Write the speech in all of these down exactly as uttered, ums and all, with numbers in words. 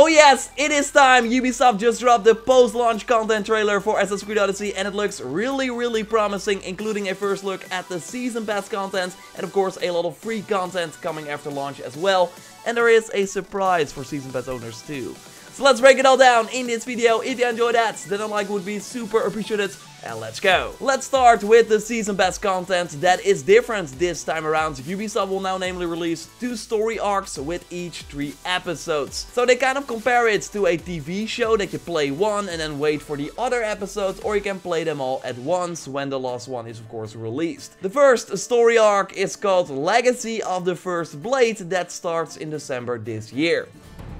Oh yes, it is time! Ubisoft just dropped the post-launch content trailer for Assassin's Creed Odyssey and it looks really, really promising, including a first look at the Season Pass content and of course a lot of free content coming after launch as well. And there is a surprise for Season Pass owners too. So let's break it all down in this video. If you enjoyed that, then a like would be super appreciated. And let's go! Let's start with the Season Pass content that is different this time around. Ubisoft will now namely release two story arcs with each three episodes. So they kind of compare it to a T V show that you play one and then wait for the other episodes, or you can play them all at once when the last one is of course released. The first story arc is called Legacy of the First Blade that starts in December this year.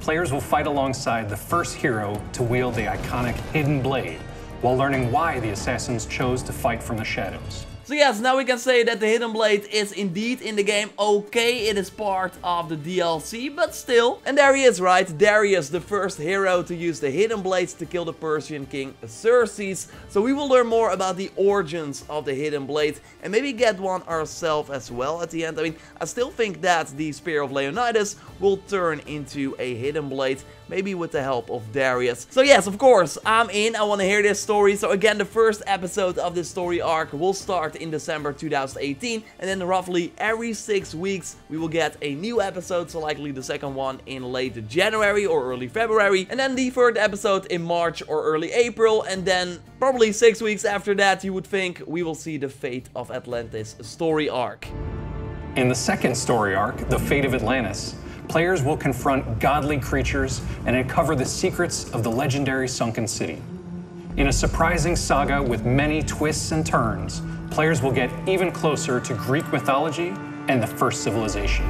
Players will fight alongside the first hero to wield the iconic Hidden Blade, while learning why the assassins chose to fight from the shadows. So yes, now we can say that the Hidden Blade is indeed in the game. Okay, it is part of the D L C, but still. And there he is, right? Darius, the first hero to use the Hidden Blades to kill the Persian king Xerxes. So we will learn more about the origins of the Hidden Blade and maybe get one ourselves as well at the end. I mean, I still think that the Spear of Leonidas will turn into a Hidden Blade, maybe with the help of Darius. So yes, of course, I'm in. I want to hear this story. So again, the first episode of this story arc will start in December two thousand eighteen, and then roughly every six weeks we will get a new episode, so likely the second one in late January or early February, and then the third episode in March or early April, and then probably six weeks after that, you would think, we will see the Fate of Atlantis story arc. In the second story arc, the Fate of Atlantis, players will confront godly creatures and uncover the secrets of the legendary sunken city. In a surprising saga with many twists and turns, players will get even closer to Greek mythology and the first civilization.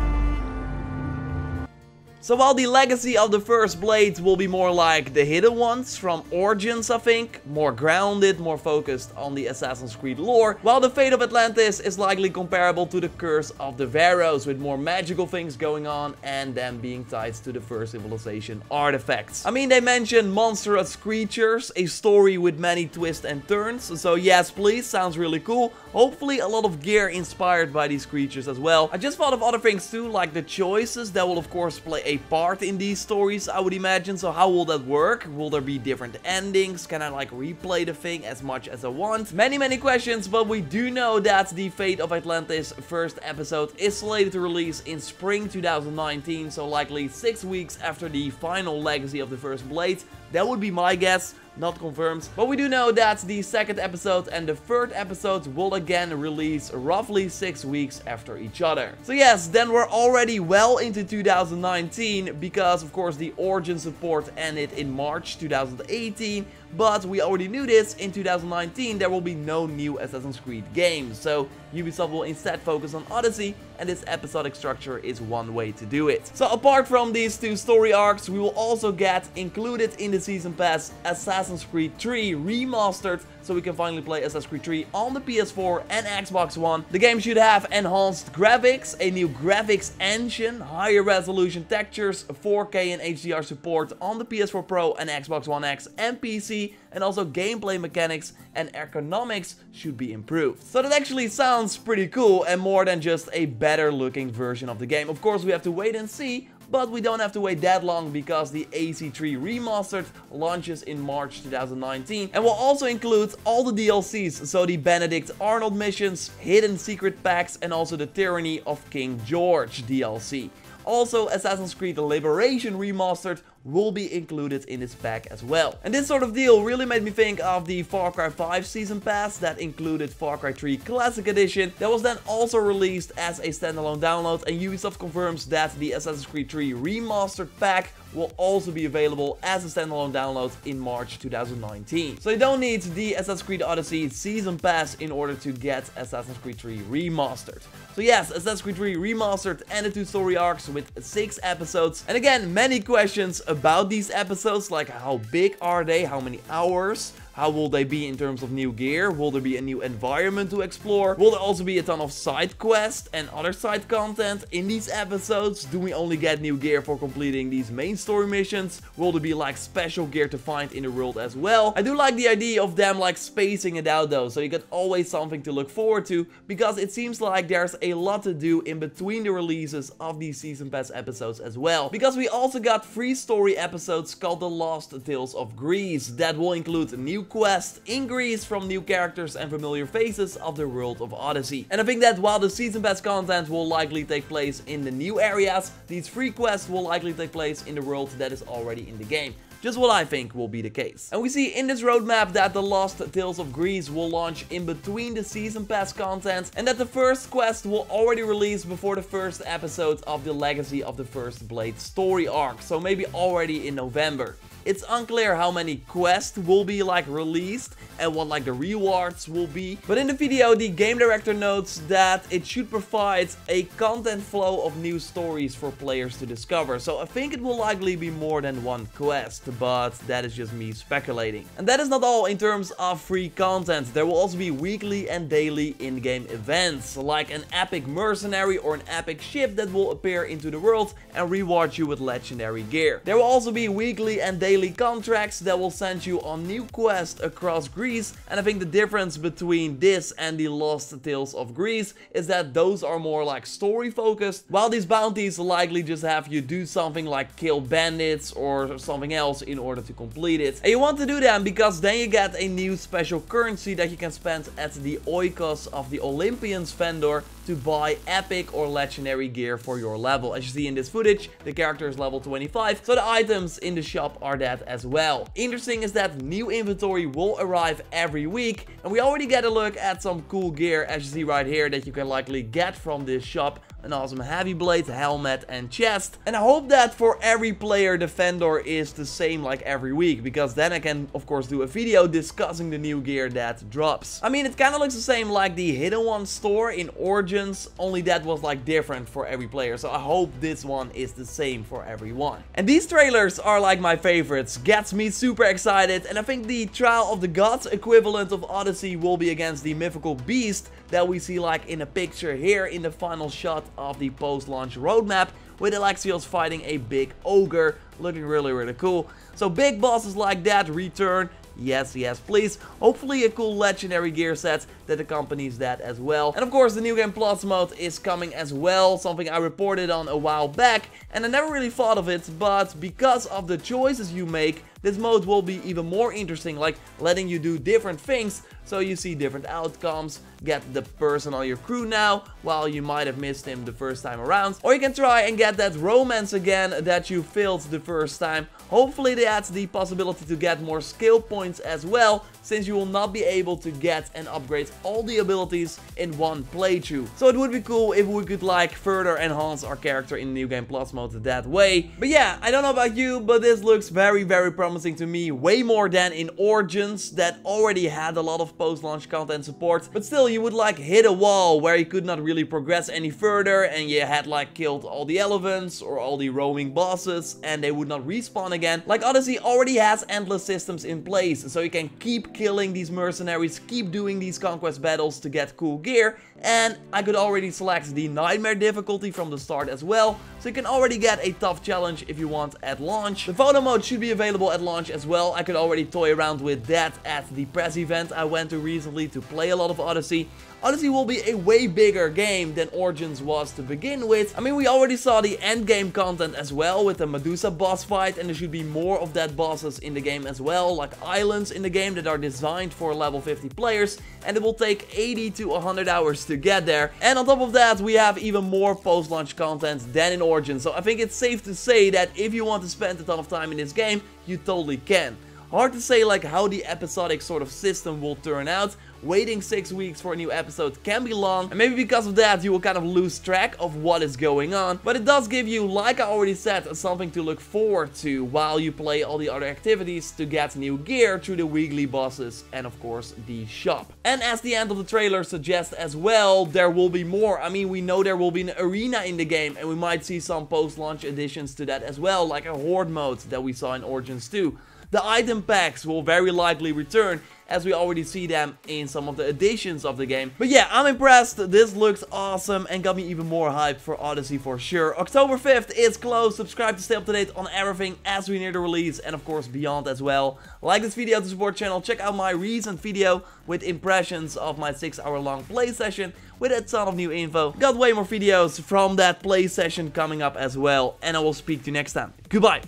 So while the Legacy of the First Blade will be more like the Hidden Ones from Origins, I think, more grounded, more focused on the Assassin's Creed lore, while the Fate of Atlantis is likely comparable to the Curse of the Pharaohs, with more magical things going on and them being tied to the first civilization artifacts. I mean, they mentioned monstrous creatures, a story with many twists and turns, so yes please, sounds really cool. Hopefully a lot of gear inspired by these creatures as well. I just thought of other things too, like the choices that will of course play a part in these stories, I would imagine. So how will that work? Will there be different endings? Can I like replay the thing as much as I want? Many many questions, but we do know that the Fate of Atlantis first episode is slated to release in spring two thousand nineteen, so likely six weeks after the final Legacy of the First Blade. That would be my guess, not confirmed, but we do know that the second episode and the third episode will again release roughly six weeks after each other. So yes, then we're already well into two thousand nineteen, because of course the Origin support ended in March two thousand eighteen, but we already knew this. In two thousand nineteen there will be no new Assassin's Creed games, so Ubisoft will instead focus on Odyssey, and this episodic structure is one way to do it. So apart from these two story arcs, we will also get included in the Season Pass Assassin's Creed three Remastered, so we can finally play Assassin's Creed three on the P S four and Xbox One. The game should have enhanced graphics, a new graphics engine, higher resolution textures, four K and H D R support on the P S four Pro and Xbox One X and P C, and also gameplay mechanics and ergonomics should be improved. So that actually sounds pretty cool, and more than just a better looking version of the game. Of course we have to wait and see, but we don't have to wait that long because the A C three Remastered launches in March two thousand nineteen and will also include all the D L Cs, so the Benedict Arnold Missions, Hidden Secret Packs, and also the Tyranny of King George D L C. Also, Assassin's Creed Liberation Remastered will be included in this pack as well. And this sort of deal really made me think of the Far Cry five Season Pass that included Far Cry three Classic Edition, that was then also released as a standalone download, and Ubisoft confirms that the Assassin's Creed three Remastered pack will also be available as a standalone download in March two thousand nineteen. So you don't need the Assassin's Creed Odyssey Season Pass in order to get Assassin's Creed three Remastered. So yes, Assassin's Creed three Remastered and the two story arcs with six episodes. And again, many questions about these episodes, like how big are they, how many hours, How will they be in terms of new gear? Will there be a new environment to explore? Will there also be a ton of side quests and other side content in these episodes? Do we only get new gear for completing these main story missions? Will there be like special gear to find in the world as well? I do like the idea of them like spacing it out though, so you got always something to look forward to, because it seems like there's a lot to do in between the releases of these season pass episodes as well. Because we also got free story episodes called the Lost Tales of Greece that will include new quests in Greece from new characters and familiar faces of the world of Odyssey. And I think that while the season pass content will likely take place in the new areas, these free quests will likely take place in the world that is already in the game. Just what I think will be the case. And we see in this roadmap that the Lost Tales of Greece will launch in between the season pass content, and that the first quest will already release before the first episode of the Legacy of the First Blade story arc, so maybe already in November. It's unclear how many quests will be like released and what like the rewards will be, but in the video the game director notes that it should provide a content flow of new stories for players to discover, so I think it will likely be more than one quest, but that is just me speculating. And that is not all in terms of free content. There will also be weekly and daily in-game events, like an epic mercenary or an epic ship that will appear into the world and reward you with legendary gear. There will also be weekly and daily contracts that will send you on new quests across Greece, and I think the difference between this and the Lost Tales of Greece is that those are more like story focused, while these bounties likely just have you do something like kill bandits or something else in order to complete it. And you want to do them because then you get a new special currency that you can spend at the Oikos of the Olympians vendor to buy epic or legendary gear for your level. As you see in this footage, the character is level twenty-five, so the items in the shop are that as well. Interesting is that new inventory will arrive every week, and we already get a look at some cool gear, as you see right here, that you can likely get from this shop. An awesome heavy blade, helmet and chest. And I hope that for every player the vendor is the same like every week, because then I can of course do a video discussing the new gear that drops. I mean, it kind of looks the same like the Hidden One store in Origins, only that was like different for every player, so I hope this one is the same for everyone. And these trailers are like my favorites, gets me super excited, and I think the Trial of the Gods equivalent of Odyssey will be against the Mythical Beast that we see like in a picture here in the final shot of the post-launch roadmap, with Alexios fighting a big ogre, looking really really cool. So big bosses like that return, yes yes please. Hopefully a cool legendary gear set that accompanies that as well. And of course the new game plus mode is coming as well, something I reported on a while back, and I never really thought of it, but because of the choices you make, this mode will be even more interesting, like letting you do different things so you see different outcomes. Get the person on your crew now, while you might have missed him the first time around. Or you can try and get that romance again that you failed the first time. Hopefully they add the possibility to get more skill points as well, since you will not be able to get and upgrade all the abilities in one playthrough. So it would be cool if we could like further enhance our character in New Game Plus mode that way. But yeah, I don't know about you, but this looks very very promising. Promising to me, way more than in Origins that already had a lot of post-launch content support, but still you would like hit a wall where you could not really progress any further, and you had like killed all the elephants or all the roaming bosses and they would not respawn again. Like Odyssey already has endless systems in place, so you can keep killing these mercenaries, keep doing these conquest battles to get cool gear, and I could already select the nightmare difficulty from the start as well, so you can already get a tough challenge if you want at launch. The photo mode should be available at launch as well. I could already toy around with that at the press event I went to recently to play a lot of Odyssey. Odyssey will be a way bigger game than Origins was to begin with. I mean, we already saw the end game content as well with the Medusa boss fight, and there should be more of that bosses in the game as well, like islands in the game that are designed for level fifty players, and it will take eighty to one hundred hours to get there. And on top of that, we have even more post-launch content than in Origins, so I think it's safe to say that if you want to spend a ton of time in this game, you totally can. Hard to say like how the episodic sort of system will turn out. Waiting six weeks for a new episode can be long, and maybe because of that you will kind of lose track of what is going on, but it does give you, like I already said, something to look forward to while you play all the other activities to get new gear through the weekly bosses and of course the shop. And as the end of the trailer suggests as well, there will be more. I mean, we know there will be an arena in the game, and we might see some post-launch additions to that as well, like a horde mode that we saw in Origins two. The item packs will very likely return, as we already see them in some of the editions of the game. But yeah, I'm impressed. This looks awesome and got me even more hyped for Odyssey for sure. October fifth is close. Subscribe to stay up to date on everything as we near the release and of course beyond as well. Like this video to support the channel. Check out my recent video with impressions of my six hour long play session with a ton of new info. Got way more videos from that play session coming up as well. And I will speak to you next time. Goodbye.